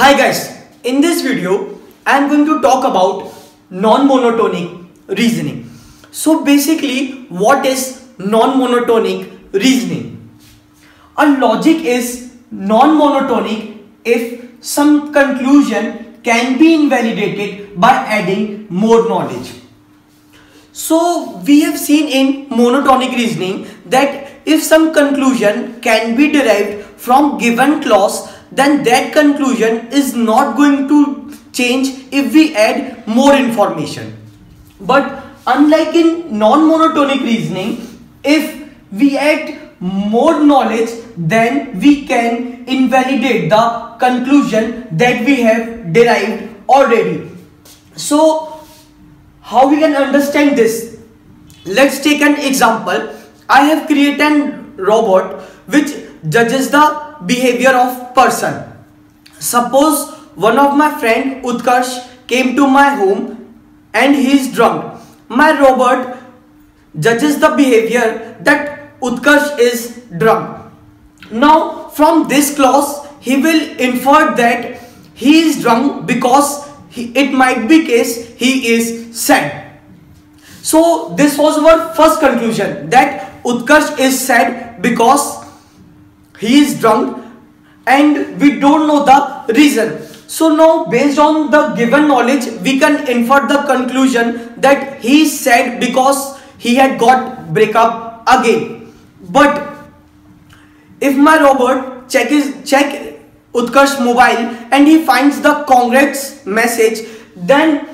Hi guys, in this video I am going to talk about non-monotonic reasoning. So basically, what is non-monotonic reasoning? A logic is non-monotonic if some conclusion can be invalidated by adding more knowledge. So we have seen in monotonic reasoning that if some conclusion can be derived from given clause, then that conclusion is not going to change if we add more information. But unlike in non-monotonic reasoning, if we add more knowledge, then we can invalidate the conclusion that we have derived already. So how we can understand this? Let's take an example. I have created a robot which judges the behavior of person. Suppose one of my friend Utkarsh came to my home and he is drunk. My robot judges the behavior that Utkarsh is drunk. Now from this clause he will infer that he is drunk because it might be case he is sad. So this was our first conclusion, that Utkarsh is sad because he is drunk and we don't know the reason. So now based on the given knowledge we can infer the conclusion that he is sad because he had got breakup again. But if my robot check Utkarsh mobile and he finds the congrats message, then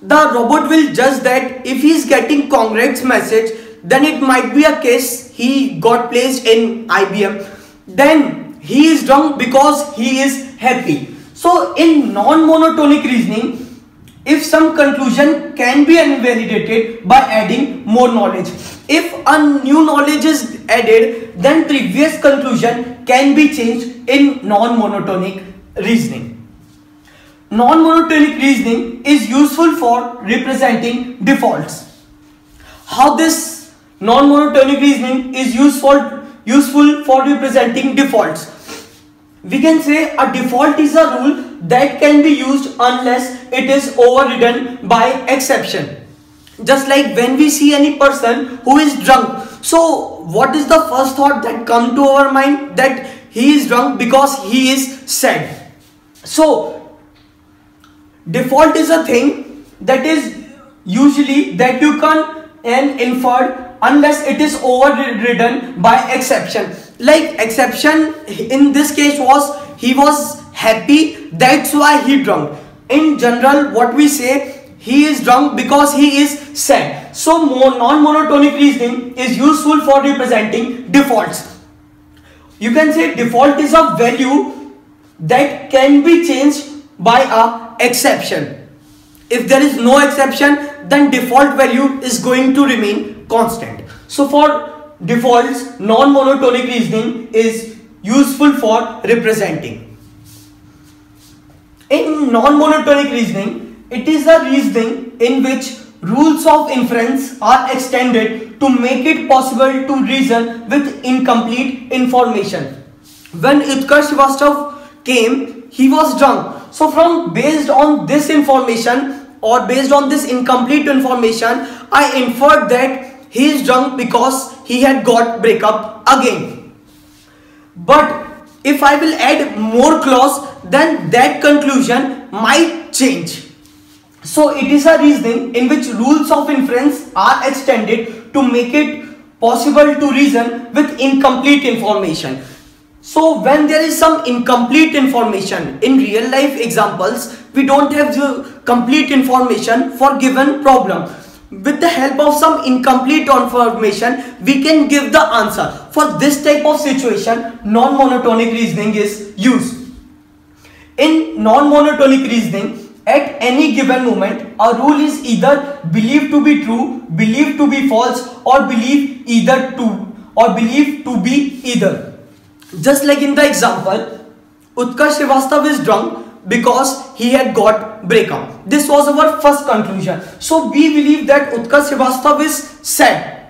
the robot will judge that if he is getting congrats message, then it might be a case he got placed in IBM. Then he is drunk because he is happy. So in non-monotonic reasoning, if some conclusion can be invalidated by adding more knowledge, if a new knowledge is added, then previous conclusion can be changed in non-monotonic reasoning. Non-monotonic reasoning is useful for representing defaults. How this non-monotonic reasoning is useful for representing defaults? We can say a default is a rule that can be used unless it is overridden by exception. Just like when we see any person who is drunk, so what is the first thought that comes to our mind? That he is drunk because he is sad. So default is a thing that is usually that you can infer unless it is overridden by exception. Like exception in this case was he was happy, that's why he drunk. In general what we say, he is drunk because he is sad. So non-monotonic reasoning is useful for representing defaults. You can say default is a value that can be changed by a exception. If there is no exception, then default value is going to remain constant. So for defaults, non-monotonic reasoning is useful for representing. In non-monotonic reasoning, it is a reasoning in which rules of inference are extended to make it possible to reason with incomplete information. When Utkarsh Srivastava came, he was drunk. So based on this information, or based on this incomplete information, I inferred that he is drunk because he had got breakup again. But if I will add more clause, then that conclusion might change. So it is a reasoning in which rules of inference are extended to make it possible to reason with incomplete information. So when there is some incomplete information, in real life examples, we don't have the complete information for given problem. With the help of some incomplete information, we can give the answer. For this type of situation, non-monotonic reasoning is used. In non-monotonic reasoning, at any given moment, a rule is either believed to be true, believed to be false, or believed to be either. Just like in the example, Utkarsh Srivastava is drunk because he had got breakup. This was our first conclusion. So we believe that Utkarsh Srivastava is sad,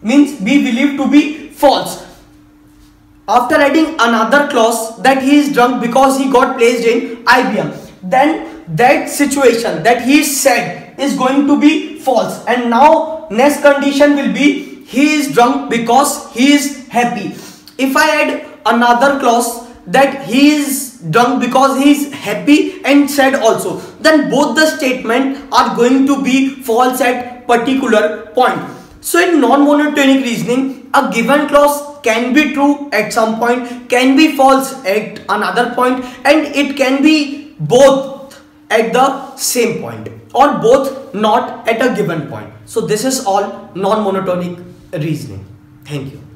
means we believe to be false. After adding another clause that he is drunk because he got placed in IBM, then that situation that he said is going to be false. And now next condition will be he is drunk because he is happy. If I add another clause that he is drunk because he is happy and said also, then both the statements are going to be false at particular point. So in non-monotonic reasoning, a given clause can be true at some point, can be false at another point, and it can be both at the same point or both not at a given point. So this is all non-monotonic reasoning. Thank you.